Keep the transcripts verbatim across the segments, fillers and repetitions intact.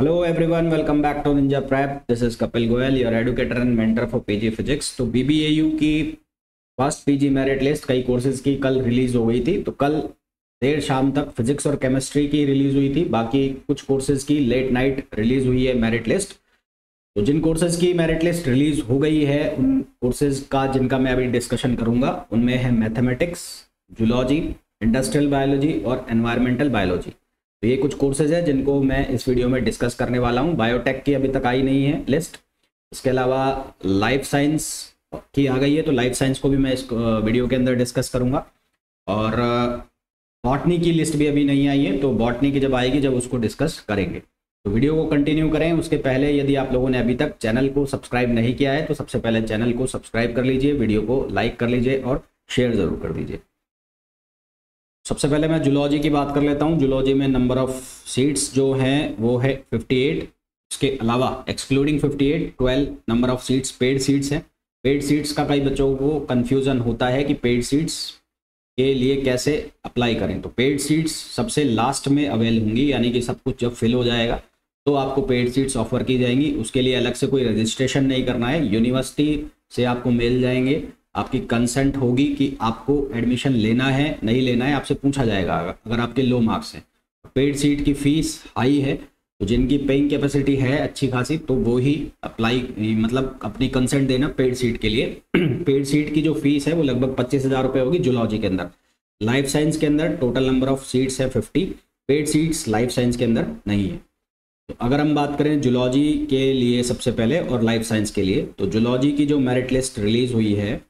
Hello everyone, welcome back to Ninjaprep. This is Kapil Goyal, your educator and mentor for P G Physics. तो B B A U की first P G merit list कई courses की कल release हो गई थी। तो कल देर शाम तक फिजिक्स और केमिस्ट्री की रिलीज हुई थी, बाकी कुछ कोर्सेज की लेट नाइट रिलीज हुई है मेरिट लिस्ट। तो जिन कोर्सेज की मेरिट लिस्ट रिलीज हो गई है, उन कोर्सेज का जिनका मैं अभी डिस्कशन करूँगा उनमें है मैथमेटिक्स, जूलॉजी, इंडस्ट्रियल बायोलॉजी और एनवायरमेंटल बायोलॉजी। तो ये कुछ कोर्सेज हैं जिनको मैं इस वीडियो में डिस्कस करने वाला हूँ। बायोटेक की अभी तक आई नहीं है लिस्ट, इसके अलावा लाइफ साइंस की आ गई है, तो लाइफ साइंस को भी मैं इस वीडियो के अंदर डिस्कस करूँगा। और बॉटनी की लिस्ट भी अभी नहीं आई है, तो बॉटनी की जब आएगी जब उसको डिस्कस करेंगे। तो वीडियो को कंटिन्यू करें। उसके पहले यदि आप लोगों ने अभी तक चैनल को सब्सक्राइब नहीं किया है तो सबसे पहले चैनल को सब्सक्राइब कर लीजिए, वीडियो को लाइक कर लीजिए और शेयर ज़रूर कर दीजिए। सबसे पहले मैं जूलॉजी की बात कर लेता हूँ। जूलॉजी में नंबर ऑफ सीट्स जो हैं वो है अट्ठावन, इसके अलावा एक्सक्लूडिंग अट्ठावन, बारह number of seats paid seats हैं। पेड सीट्स का कई बच्चों को कन्फ्यूज़न होता है कि पेड सीट्स के लिए कैसे अप्लाई करें। तो पेड सीट्स सबसे लास्ट में अवेल होंगी, यानी कि सब कुछ जब फिल हो जाएगा तो आपको पेड सीट्स ऑफर की जाएंगी। उसके लिए अलग से कोई रजिस्ट्रेशन नहीं करना है, यूनिवर्सिटी से आपको मिल जाएंगे। आपकी कंसेंट होगी कि आपको एडमिशन लेना है नहीं लेना है, आपसे पूछा जाएगा अगर आपके लो मार्क्स हैं। पेड सीट की फीस हाई है, तो जिनकी पेइंग कैपेसिटी है अच्छी खासी तो वो ही अप्लाई मतलब अपनी कंसेंट देना पेड सीट के लिए। पेड सीट की जो फीस है वो लगभग पच्चीस हज़ार रुपये होगी जूलॉजी के अंदर। लाइफ साइंस के अंदर टोटल नंबर ऑफ सीट्स है fifty, paid seats life science के अंदर नहीं है। तो अगर हम बात करें जूलॉजी के लिए सबसे पहले और लाइफ साइंस के लिए, तो जूलॉजी की जो मेरिट लिस्ट रिलीज़ हुई है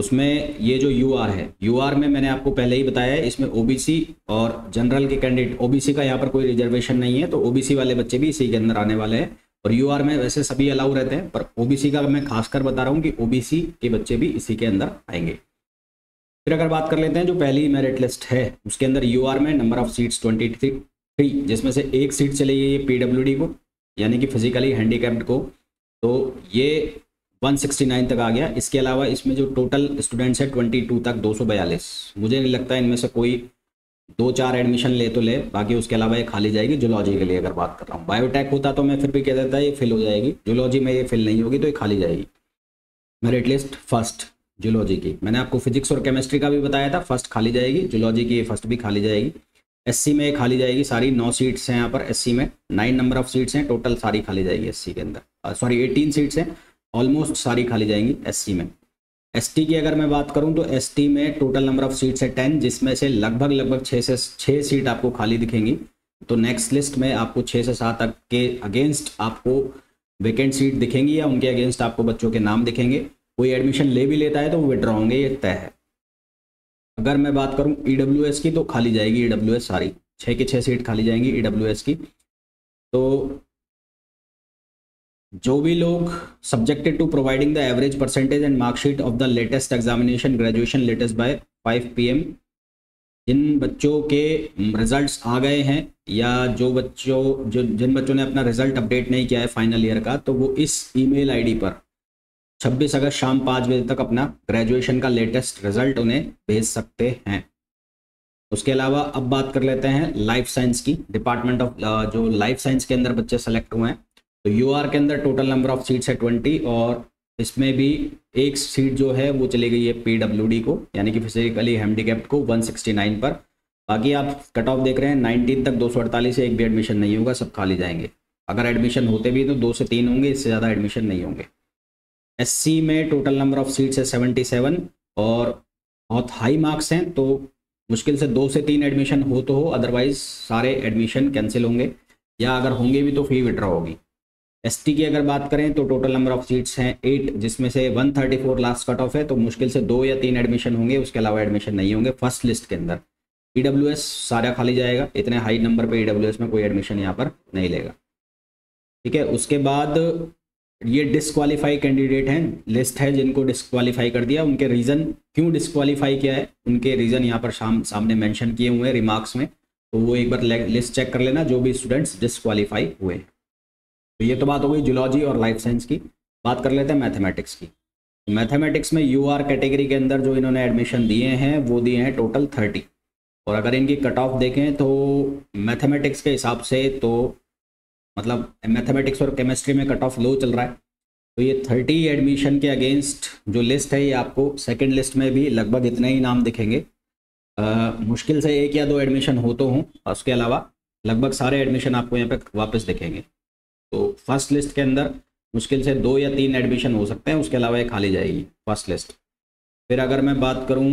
उसमें ये जो यू आर है, यू आर में मैंने आपको पहले ही बताया है इसमें ओबीसी और जनरल के कैंडिडेट, ओबीसी का यहाँ पर कोई रिजर्वेशन नहीं है तो ओबीसी वाले बच्चे भी इसी के अंदर आने वाले हैं। और यू आर में वैसे सभी अलाउ रहते हैं, पर ओबीसी का मैं खासकर बता रहा हूँ कि ओबीसी के बच्चे भी इसी के अंदर आएंगे। फिर अगर बात कर लेते हैं जो पहली मेरिट लिस्ट है उसके अंदर यू आर में number of seats twenty three, जिसमें से एक सीट चली गई है पी डब्ल्यू डी को, यानी कि फिजिकली हैंडीकैप्ड को, तो ये एक सौ उनहत्तर तक आ गया। इसके अलावा इसमें जो टोटल स्टूडेंट्स है बाईस तक दो सौ बयालीस, मुझे नहीं लगता इनमें से कोई दो चार एडमिशन ले तो ले, बाकी उसके अलावा ये खाली जाएगी जूलॉजी के लिए अगर बात कर रहा हूँ। बायोटेक होता तो मैं फिर भी कह देता ये फिल हो जाएगी, जूलॉजी में ये फिल नहीं होगी तो ये खाली जाएगी। मेरिट लिस्ट फर्स्ट जूलॉजी की, मैंने आपको फिजिक्स और केमिस्ट्री का भी बताया था फर्स्ट खाली जाएगी, जूलॉजी की ये फर्स्ट भी खाली जाएगी। एस सी में खाली जाएगी सारी, नौ सीट्स हैं यहाँ पर एस सी में, नाइन नंबर ऑफ सीट्स हैं टोटल, सारी खाली जाएगी एस सी के अंदर। सॉरी एटीन सीट्स हैं, ऑलमोस्ट सारी खाली जाएंगी एससी में। एसटी की अगर मैं बात करूं तो एसटी में टोटल नंबर ऑफ सीट्स है टेन, जिसमें से लगभग लगभग छः से छः सीट आपको खाली दिखेंगी। तो नेक्स्ट लिस्ट में आपको छः से सात तक के अगेंस्ट आपको वेकेंट सीट दिखेंगी या उनके अगेंस्ट आपको बच्चों के नाम दिखेंगे। कोई एडमिशन ले भी लेता है तो वो विड्रॉ होंगे, ये तय है। अगर मैं बात करूँ ई डब्ल्यू एस की तो खाली जाएगी ई डब्ल्यू एस सारी, छः के छः सीट खाली जाएंगी ई डब्ल्यू एस की। तो जो भी लोग subjected to providing the average percentage and marksheet of the latest examination graduation latest by five P M, जिन बच्चों के रिजल्ट्स आ गए हैं या जो बच्चों जो जिन बच्चों ने अपना रिजल्ट अपडेट नहीं किया है फाइनल ईयर का, तो वो इस ईमेल आईडी पर छब्बीस अगस्त शाम पाँच बजे तक अपना ग्रेजुएशन का लेटेस्ट रिजल्ट उन्हें भेज सकते हैं। उसके अलावा अब बात कर लेते हैं लाइफ साइंस की, डिपार्टमेंट ऑफ जो लाइफ साइंस के अंदर बच्चे सेलेक्ट हुए हैं। तो यू आर के अंदर टोटल नंबर ऑफ सीट्स है ट्वेंटी और इसमें भी एक सीट जो है वो चली गई है पी डब्ल्यू डी को, यानी कि फिजिकली हैंडीकैप्ड को एक सौ उनहत्तर पर। बाकी आप कट ऑफ देख रहे हैं उन्नीस तक दो सौ अड़तालीस से एक भी एडमिशन नहीं होगा, सब खाली जाएंगे। अगर एडमिशन होते भी तो दो से तीन होंगे, इससे ज़्यादा एडमिशन नहीं होंगे। एस सी में टोटल नंबर ऑफ सीट्स है सतहत्तर और बहुत हाई मार्क्स हैं तो मुश्किल से दो से तीन एडमिशन हो तो हो, अदरवाइज सारे एडमिशन कैंसिल होंगे या अगर होंगे भी तो फी विड्रॉ होगी। एसटी की अगर बात करें तो टोटल नंबर ऑफ सीट्स हैं एट, जिसमें से एक सौ चौंतीस लास्ट कट ऑफ है, तो मुश्किल से दो या तीन एडमिशन होंगे, उसके अलावा एडमिशन नहीं होंगे फर्स्ट लिस्ट के अंदर। ईडब्ल्यूएस सारा खाली जाएगा, इतने हाई नंबर पे ईडब्ल्यूएस में कोई एडमिशन यहाँ पर नहीं लेगा, ठीक है। उसके बाद ये डिसक्वालीफाई कैंडिडेट हैं, लिस्ट है जिनको डिसक्वालीफाई कर दिया, उनके रीज़न क्यों डिसक्वालीफाई किया है उनके रीज़न यहाँ पर शाम सामने मैंशन किए हुए हैं रिमार्क्स में, तो वो एक बार लिस्ट चेक कर लेना जो भी स्टूडेंट्स डिसक्वालीफाई हुए हैं। तो ये तो बात हो गई जूलॉजी और लाइफ साइंस की। बात कर लेते हैं मैथमेटिक्स की। मैथमेटिक्स में यू आर कैटेगरी के अंदर जो इन्होंने एडमिशन दिए हैं वो दिए हैं टोटल थर्टी, और अगर इनकी कट ऑफ देखें तो मैथमेटिक्स के हिसाब से तो मतलब मैथमेटिक्स और केमिस्ट्री में कट ऑफ लो चल रहा है, तो ये थर्टी एडमिशन के अगेंस्ट जो लिस्ट है ये आपको सेकेंड लिस्ट में भी लगभग इतने ही नाम दिखेंगे, आ, मुश्किल से एक या दो एडमिशन हो तो हों, उसके अलावा लगभग सारे एडमिशन आपको यहाँ पे वापस दिखेंगे। तो फर्स्ट लिस्ट के अंदर मुश्किल से दो या तीन एडमिशन हो सकते हैं, उसके अलावा ये खाली जाएगी फर्स्ट लिस्ट। फिर अगर मैं बात करूं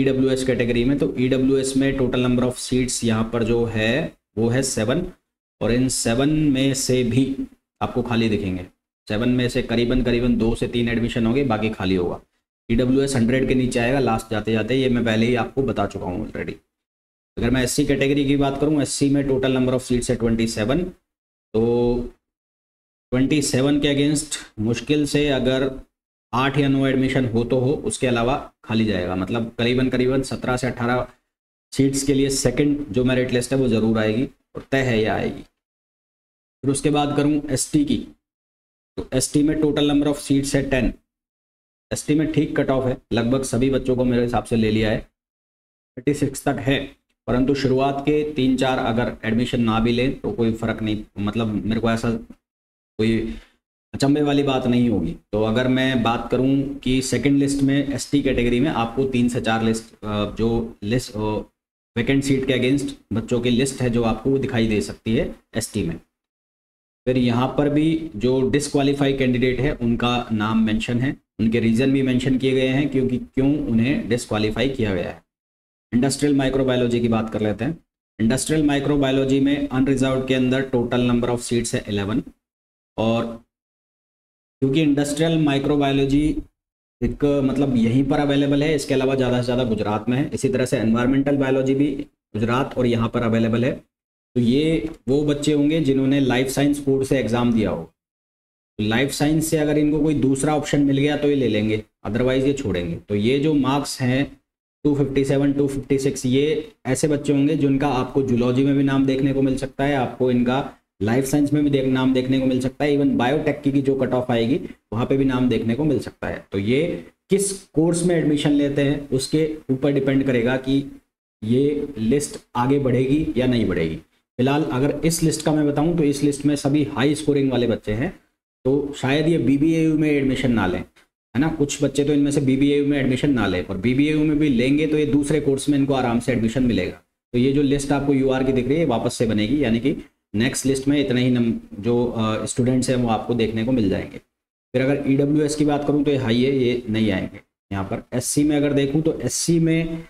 ईडब्ल्यूएस कैटेगरी में, तो ईडब्ल्यूएस में टोटल नंबर ऑफ सीट्स यहाँ पर जो है वो है सेवन, और इन सेवन में से भी आपको खाली दिखेंगे, सेवन में से करीबन करीबन दो से तीन एडमिशन होंगे, बाकी खाली होगा। ईडब्ल्यूएस हंड्रेड के नीचे आएगा लास्ट जाते जाते, ये मैं पहले ही आपको बता चुका हूँ ऑलरेडी। अगर मैं एससी कैटेगरी की बात करूँ, एससी में टोटल नंबर ऑफ सीट्स है ट्वेंटी सेवन, तो ट्वेंटी सेवन के अगेंस्ट मुश्किल से अगर आठ या नौ एडमिशन हो तो हो, उसके अलावा खाली जाएगा। मतलब करीबन करीबन सत्रह से अठारह सीट्स के लिए सेकंड जो मेरिट लिस्ट है वो ज़रूर आएगी और तय है या आएगी। फिर उसके बाद करूँ एसटी की, तो एसटी में टोटल नंबर ऑफ सीट्स है टेन। एसटी में ठीक कट ऑफ है, लगभग सभी बच्चों को मेरे हिसाब से ले लिया है, थर्टी सिक्स तक है, परंतु शुरुआत के तीन चार अगर एडमिशन ना भी लें तो कोई फ़र्क नहीं, मतलब मेरे को ऐसा कोई अचंभे वाली बात नहीं होगी। तो अगर मैं बात करूं कि सेकंड लिस्ट में एसटी कैटेगरी में आपको तीन से चार लिस्ट जो लिस्ट वैकेंट सीट के अगेंस्ट बच्चों की लिस्ट है जो आपको दिखाई दे सकती है एसटी में। फिर यहाँ पर भी जो डिसक्वालीफाई कैंडिडेट है उनका नाम मेंशन है, उनके रीज़न भी मेंशन किए गए हैं क्योंकि क्यों उन्हें डिसक्वालीफाई किया गया है। इंडस्ट्रियल माइक्रोबायोलॉजी की बात कर लेते हैं। इंडस्ट्रियल माइक्रोबायोलॉजी में अनरिजर्व के अंदर टोटल नंबर ऑफ सीट्स है इलेवन, और क्योंकि इंडस्ट्रियल माइक्रोबायोलॉजी एक मतलब यहीं पर अवेलेबल है, इसके अलावा ज़्यादा से ज़्यादा गुजरात में है। इसी तरह से एनवायरमेंटल बायोलॉजी भी गुजरात और यहाँ पर अवेलेबल है। तो ये वो बच्चे होंगे जिन्होंने लाइफ साइंस कोड से एग्ज़ाम दिया हो, तो लाइफ साइंस से अगर इनको कोई दूसरा ऑप्शन मिल गया तो ये ले लेंगे, अदरवाइज़ ये छोड़ेंगे। तो ये जो मार्क्स हैं two fifty seven, two fifty six, ये ऐसे बच्चे होंगे जिनका आपको जूलॉजी में भी नाम देखने को मिल सकता है, आपको इनका लाइफ साइंस में भी देख नाम देखने को मिल सकता है, इवन बायोटेक की जो कट ऑफ आएगी वहाँ पे भी नाम देखने को मिल सकता है। तो ये किस कोर्स में एडमिशन लेते हैं उसके ऊपर डिपेंड करेगा कि ये लिस्ट आगे बढ़ेगी या नहीं बढ़ेगी। फिलहाल अगर इस लिस्ट का मैं बताऊँ तो इस लिस्ट में सभी हाई स्कोरिंग वाले बच्चे हैं, तो शायद ये बीबीएयू में एडमिशन ना लें, है ना। कुछ बच्चे तो इनमें से बीबीएयू में एडमिशन ना लें, और बीबीएयू में भी लेंगे तो ये दूसरे कोर्स में इनको आराम से एडमिशन मिलेगा। तो ये जो लिस्ट आपको यूआर की दिख रही है वापस से बनेगी, यानी कि नेक्स्ट लिस्ट में इतने ही नम जो स्टूडेंट्स हैं वो आपको देखने को मिल जाएंगे। फिर अगर ईडब्ल्यूएस की बात करूँ तो ये हाई है, ये नहीं आएंगे। यहाँ पर एससी में अगर देखूँ तो एससी में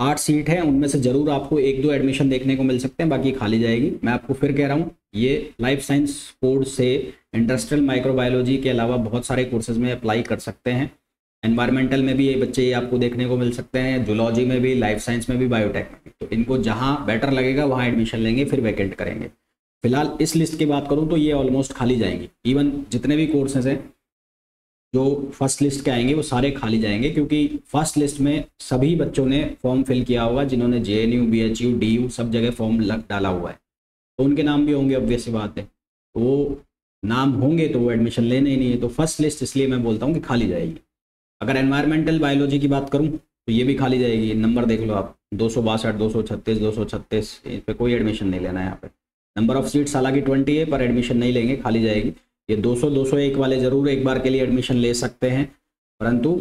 आठ सीट है, उनमें से ज़रूर आपको एक दो एडमिशन देखने को मिल सकते हैं, बाकी खाली जाएगी। मैं आपको फिर कह रहा हूँ, ये लाइफ साइंस कोर्स से इंडस्ट्रियल माइक्रोबायोलॉजी के अलावा बहुत सारे कोर्सेज में अप्लाई कर सकते हैं। एनवायरमेंटल में भी ये बच्चे आपको देखने को मिल सकते हैं, जूलॉजी में भी, लाइफ साइंस में भी, बायोटेक में भी। तो इनको जहाँ बेटर लगेगा वहाँ एडमिशन लेंगे, फिर वैकेंट करेंगे। फिलहाल इस लिस्ट की बात करूँ तो ये ऑलमोस्ट खाली जाएंगी। इवन जितने भी कोर्सेज हैं जो फर्स्ट लिस्ट के आएंगे वो सारे खाली जाएंगे, क्योंकि फर्स्ट लिस्ट में सभी बच्चों ने फॉर्म फिल किया होगा जिन्होंने जेएनयू, बीएचयू, डीयू सब जगह फॉर्म लग डाला हुआ है, तो उनके नाम भी होंगे। ऑब्वियस बात है, वो नाम होंगे तो वो एडमिशन लेने ही नहीं है। तो फर्स्ट लिस्ट इसलिए मैं बोलता हूँ कि खाली जाएगी। अगर एनवायरमेंटल बायोलॉजी की बात करूँ तो ये भी खाली जाएगी। नंबर देख लो आप, दो सौ बासठ, दो सौ छत्तीस, दो सौ छत्तीस, इस पर कोई एडमिशन नहीं लेना है। यहाँ पे नंबर ऑफ सीट्स हालांकि ट्वेंटी है पर एडमिशन नहीं लेंगे, खाली जाएगी। ये दो सौ, दो सौ एक वाले ज़रूर एक बार के लिए एडमिशन ले सकते हैं, परंतु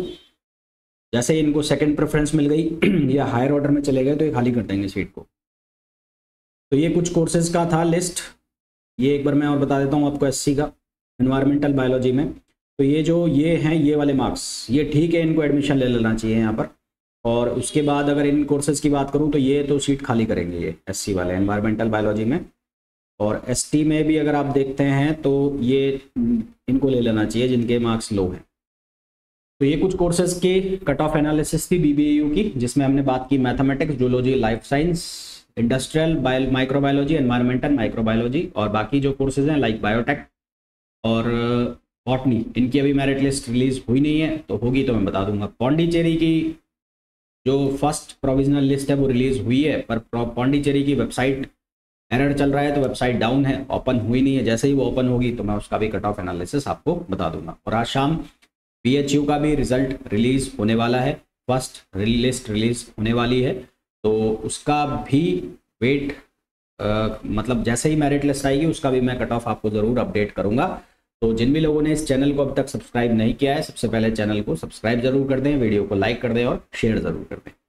जैसे इनको सेकेंड प्रेफरेंस मिल गई या हायर ऑर्डर में चले गए तो ये खाली कर देंगे सीट को। तो ये कुछ कोर्सेज का था लिस्ट। ये एक बार मैं और बता देता हूँ आपको एससी का, एनवायरमेंटल बायोलॉजी में। तो ये जो ये हैं ये वाले मार्क्स, ये ठीक है, इनको एडमिशन ले लेना चाहिए यहाँ पर। और उसके बाद अगर इन कोर्सेज की बात करूँ तो ये तो सीट खाली करेंगे, ये एससी वाले एनवायरमेंटल बायोलॉजी में। और एसटी में भी अगर आप देखते हैं तो ये इनको ले लेना चाहिए जिनके मार्क्स लो हैं। तो ये कुछ कोर्सेज के कट ऑफ एनालिसिस थी बीबीएयू की, जिसमें हमने बात की mathematics, zoology, life science, industrial bio microbiology, environmental microbiology, और बाकी जो कोर्सेज हैं लाइक बायोटेक और बॉटनी, इनकी अभी मेरिट लिस्ट रिलीज हुई नहीं है, तो होगी तो मैं बता दूंगा। पौंडीचेरी की जो फर्स्ट प्रोविजनल लिस्ट है वो रिलीज हुई है, पर पौंडीचेरी की वेबसाइट एरर चल रहा है तो वेबसाइट डाउन है, ओपन हुई नहीं है। जैसे ही वो ओपन होगी तो मैं उसका भी कट ऑफ एनालिसिस आपको बता दूंगा। और आज शाम बी एच यू का भी रिजल्ट रिलीज होने वाला है, फर्स्ट लिस्ट रिलीज होने वाली है, तो उसका भी वेट मतलब जैसे ही मेरिट लिस्ट आएगी उसका भी मैं कट ऑफ आपको ज़रूर अपडेट करूँगा। तो जिन भी लोगों ने इस चैनल को अब तक सब्सक्राइब नहीं किया है, सबसे पहले चैनल को सब्सक्राइब जरूर कर दें, वीडियो को लाइक कर दें और शेयर ज़रूर कर दें।